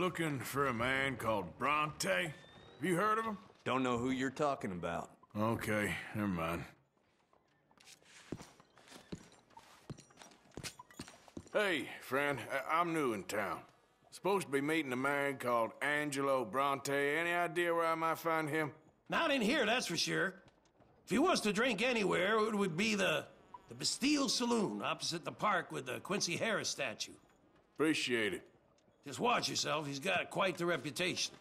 looking for a man called Bronte. Have you heard of him? Don't know who you're talking about. Okay, never mind. Hey, friend, I'm new in town. Supposed to be meeting a man called Angelo Bronte. Any idea where I might find him? Not in here, that's for sure. If he was to drink anywhere, it would be the Bastille Saloon opposite the park with the Quincy Harris statue. Appreciate it. Just watch yourself. He's got quite the reputation.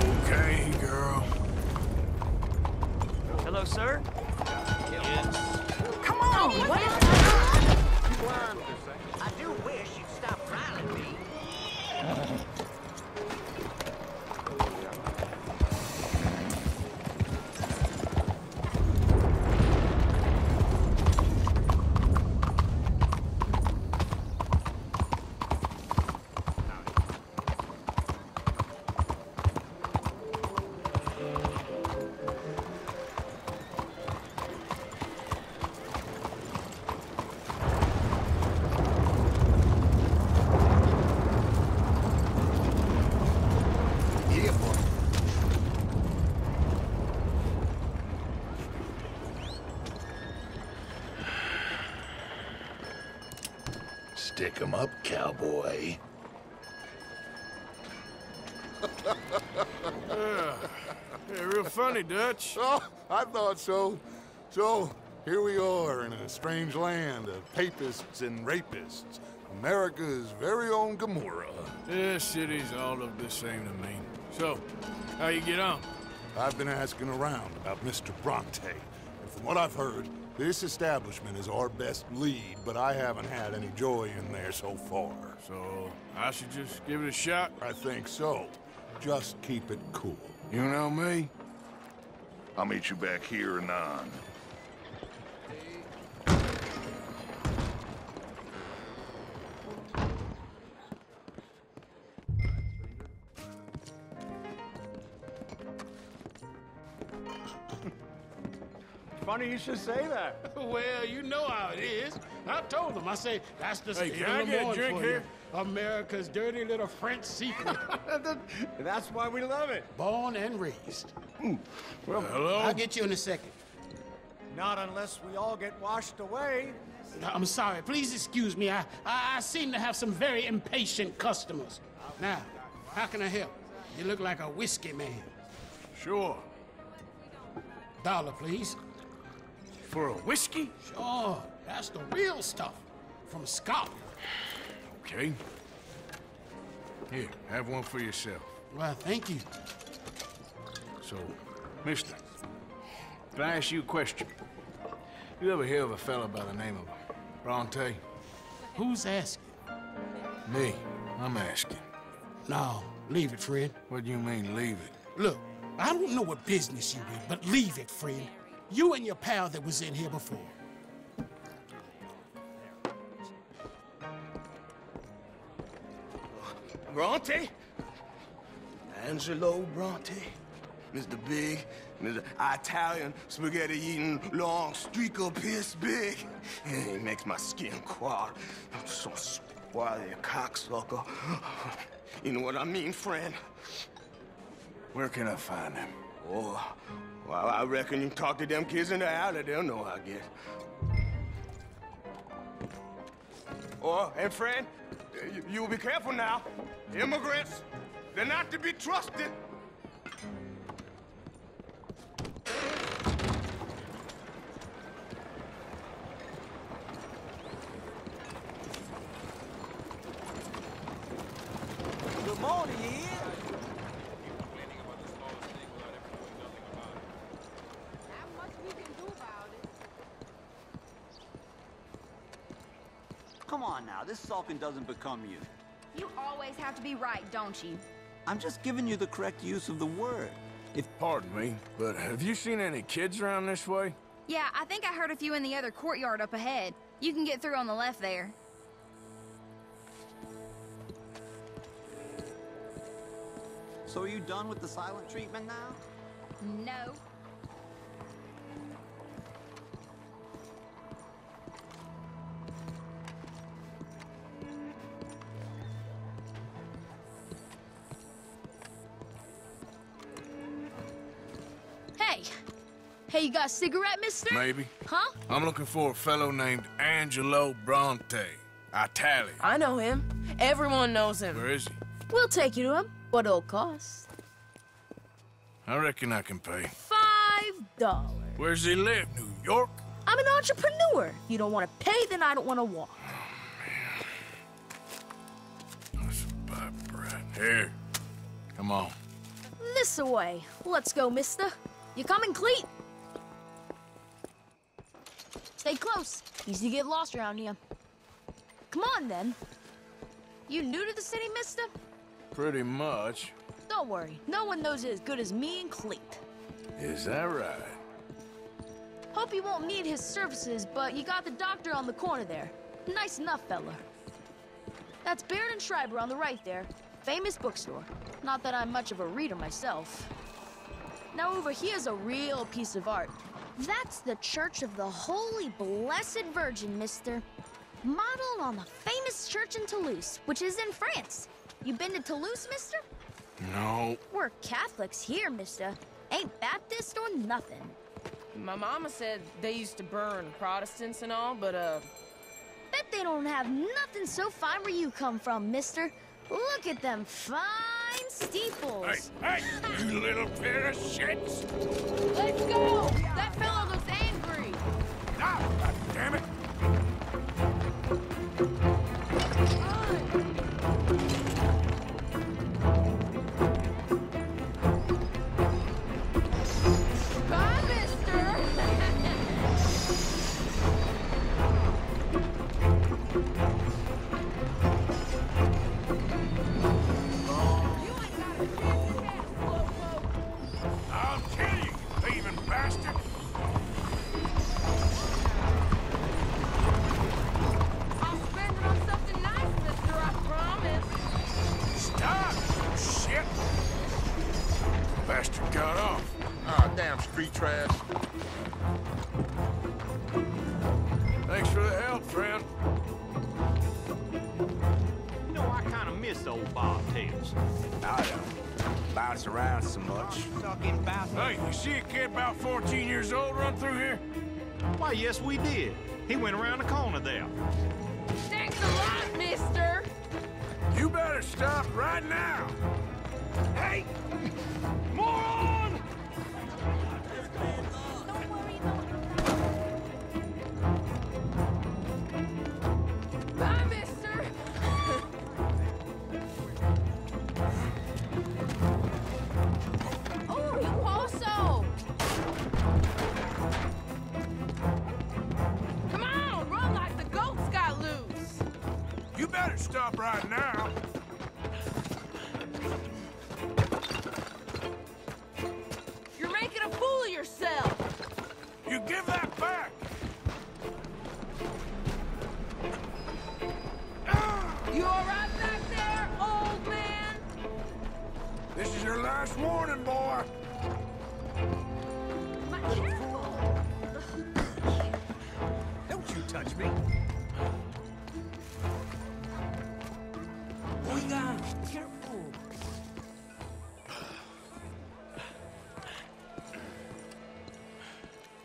Okay, girl. Hello, sir? Yes. Come on! What is that? I do wish you'd stop riling me. Stick 'em up, cowboy. Yeah, real funny, Dutch. Oh, I thought so. So, here we are in a strange land of papists and rapists. America's very own Gomorrah. This city's all of the same to me. So, how you get on? I've been asking around about Mr. Bronte, and from what I've heard, this establishment is our best lead, but I haven't had any joy in there so far. So, I should just give it a shot? I think so. Just keep it cool. You know me? I'll meet you back here anon. Funny you should say that. Well, you know how it is. I told them. I say, that's the hey, can I get a drink here? You. America's dirty little French secret. That's why we love it. Born and raised. Well, hello? I'll get you in a second. Not unless we all get washed away. No, I'm sorry. Please excuse me. I seem to have some very impatient customers. Now, how can I help? You look like a whiskey man. Sure. $1, please. For a whiskey? Sure, that's the real stuff. From Scotland. Okay. Here, have one for yourself. Well, thank you. So, mister, can I ask you a question? You ever hear of a fella by the name of Bronte? Who's asking? Me. I'm asking. No, leave it, friend. What do you mean, leave it? Look, I don't know what business you in, but leave it, friend. You and your pal that was in here before. Bronte? Angelo Bronte. Mr. Big, Mr. Italian, spaghetti-eating, long streak of piss big. It makes my skin crawl. I'm so squally a cocksucker. You know what I mean, friend? Where can I find him? Oh. Well, I reckon you talk to them kids in the alley, they'll know, I guess. Oh, and friend, you'll be careful now. Immigrants, they're not to be trusted. Good morning, Ian. Come on now, this sulking doesn't become you. You always have to be right, don't you? I'm just giving you the correct use of the word. If pardon me, but have you seen any kids around this way? Yeah, I think I heard a few in the other courtyard up ahead. You can get through on the left there. So are you done with the silent treatment now? No. Hey, you got a cigarette, mister? Maybe. Huh? I'm looking for a fellow named Angelo Bronte. Italian. I know him. Everyone knows him. Where is he? We'll take you to him. What'll it cost? I reckon I can pay. $5. Where's he live? New York? I'm an entrepreneur. You don't want to pay, then I don't want to walk. Oh, man. I should buy bread. Here. Come on. This away. Let's go, mister. You coming, Cleet? Stay close. Easy to get lost around here. Come on, then. You new to the city, mister? Pretty much. Don't worry. No one knows it as good as me and Cleet. Is that right? Hope you won't need his services, but you got the doctor on the corner there. Nice enough, fella. That's Baird and Schreiber on the right there. Famous bookstore. Not that I'm much of a reader myself. Now over here's a real piece of art. That's the Church of the Holy Blessed Virgin, mister. Modeled on the famous church in Toulouse, which is in France. You been to Toulouse, mister? No. We're Catholics here, mister. Ain't Baptist or nothing. My mama said they used to burn Protestants and all, but, Bet they don't have nothing so fine where you come from, mister. Look at them fine steeples. Hey, hey, you little pair of shits! Let's go! That fellow looks angry! Ah, God damn it! Yes, we did. He went around the corner there. Thanks a lot, mister! You better stop right now! Hey! Moron! Don't worry, don't. Bye, mister! Oh, you also! Better stop right now. You're making a fool of yourself. You give that back. You all right back there, old man? This is your last warning, boy. Careful. Don't you touch me. Careful.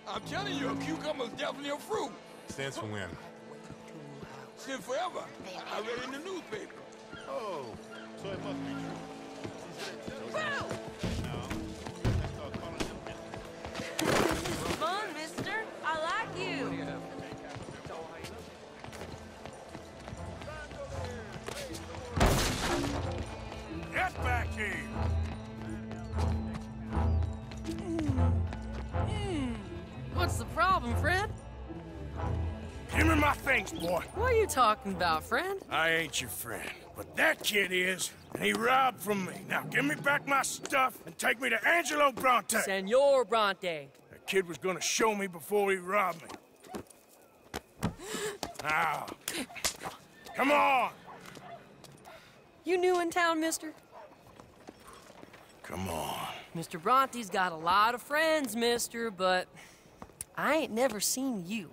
I'm telling you, a cucumber's definitely a fruit. Since when? Since forever. I read it in the newspaper. Oh, so it must be true. Whoa! Fun, mister. I like you. Get back here! What's the problem, Fred? Give me my things, boy. What are you talking about, friend? I ain't your friend, but that kid is, and he robbed from me. Now give me back my stuff and take me to Angelo Bronte. Senor Bronte. That kid was gonna show me before he robbed me. Now, come on! You new in town, mister? Come on. Mr. Bronte's got a lot of friends, mister, but I ain't never seen you.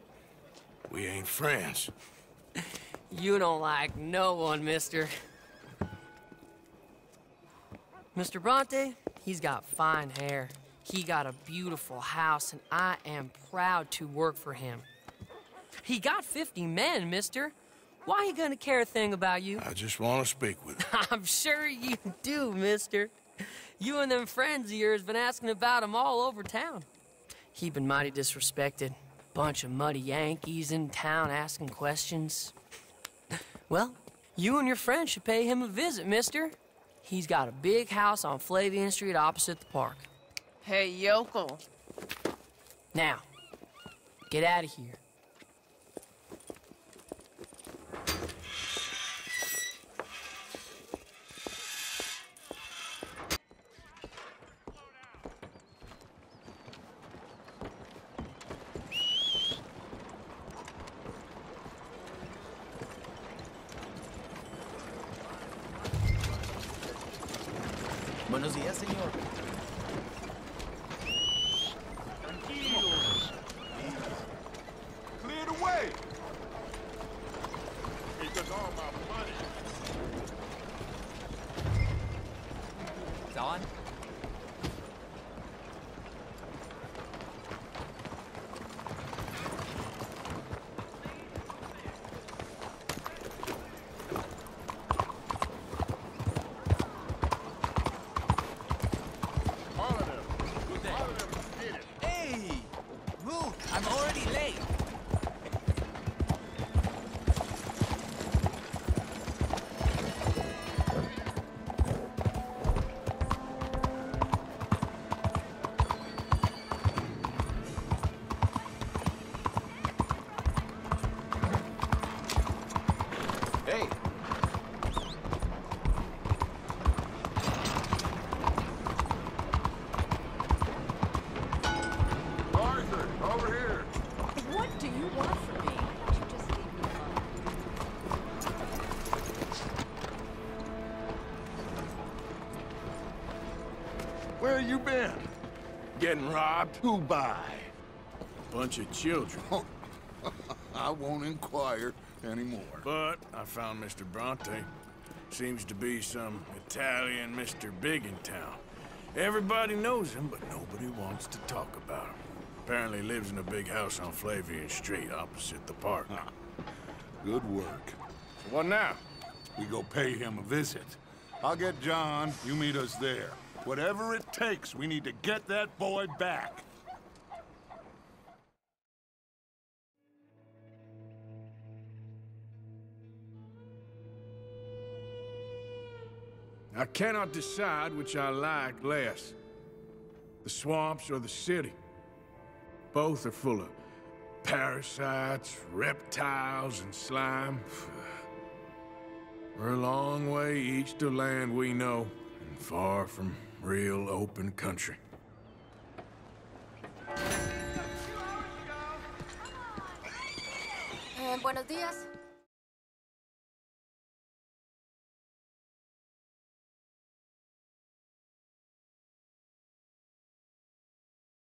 We ain't friends. You don't like no one, mister. Mr. Bronte, he's got fine hair. He got a beautiful house, and I am proud to work for him. He got 50 men, mister. Why you gonna care a thing about you? I just want to speak with him. I'm sure you do, mister. You and them friends of yours been asking about him all over town. He been mighty disrespected. Bunch of muddy Yankees in town asking questions. Well, you and your friend should pay him a visit, mister. He's got a big house on Flavian Street opposite the park. Hey, yokel. Now, get out of here. Buenos días, señor. Tranquilos. Clear the way. He took all my money. It's on. You been? Getting robbed? Who by? Bunch of children. I won't inquire anymore. But I found Mr. Bronte. Seems to be some Italian Mr. Big in town. Everybody knows him, but nobody wants to talk about him. Apparently lives in a big house on Flavian Street opposite the park. Good work. So what now? We go pay him a visit. I'll get John. You meet us there. Whatever it takes, we need to get that boy back. I cannot decide which I like less, the swamps or the city. Both are full of parasites, reptiles, and slime. We're a long way east to land we know, and far from real open country. Buenos días.